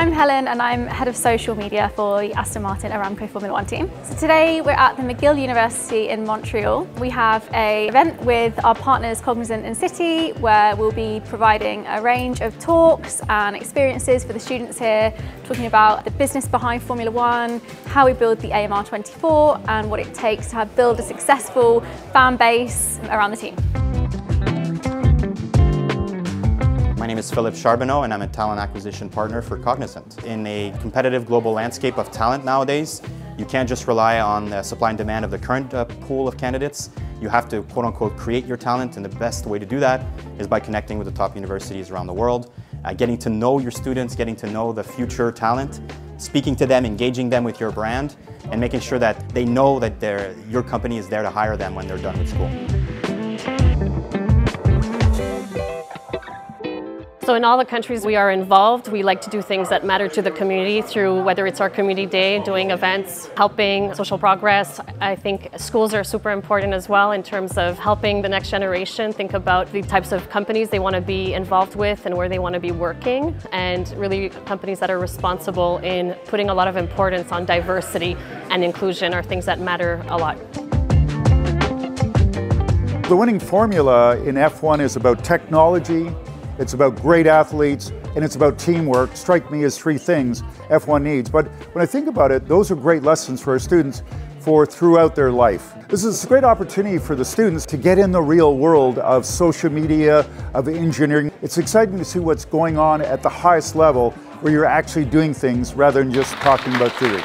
I'm Helen and I'm Head of Social Media for the Aston Martin Aramco Formula One team. So today we're at the McGill University in Montreal. We have an event with our partners Cognizant and Citi where we'll be providing a range of talks and experiences for the students here, talking about the business behind Formula One, how we build the AMR24 and what it takes to build a successful fan base around the team. My name is Philip Charbonneau and I'm a talent acquisition partner for Cognizant. In a competitive global landscape of talent nowadays, you can't just rely on the supply and demand of the current pool of candidates. You have to, quote unquote, create your talent, and the best way to do that is by connecting with the top universities around the world, getting to know your students, getting to know the future talent, speaking to them, engaging them with your brand, and making sure that they know that your company is there to hire them when they're done with school. So in all the countries we are involved, we like to do things that matter to the community through whether it's our community day, doing events, helping social progress. I think schools are super important as well in terms of helping the next generation think about the types of companies they want to be involved with and where they want to be working, and really companies that are responsible in putting a lot of importance on diversity and inclusion are things that matter a lot. The winning formula in F1 is about technology, it's about great athletes, and it's about teamwork. Strike me as three things F1 needs. But when I think about it, those are great lessons for our students for throughout their life. This is a great opportunity for the students to get in the real world of social media, of engineering. It's exciting to see what's going on at the highest level where you're actually doing things rather than just talking about theory.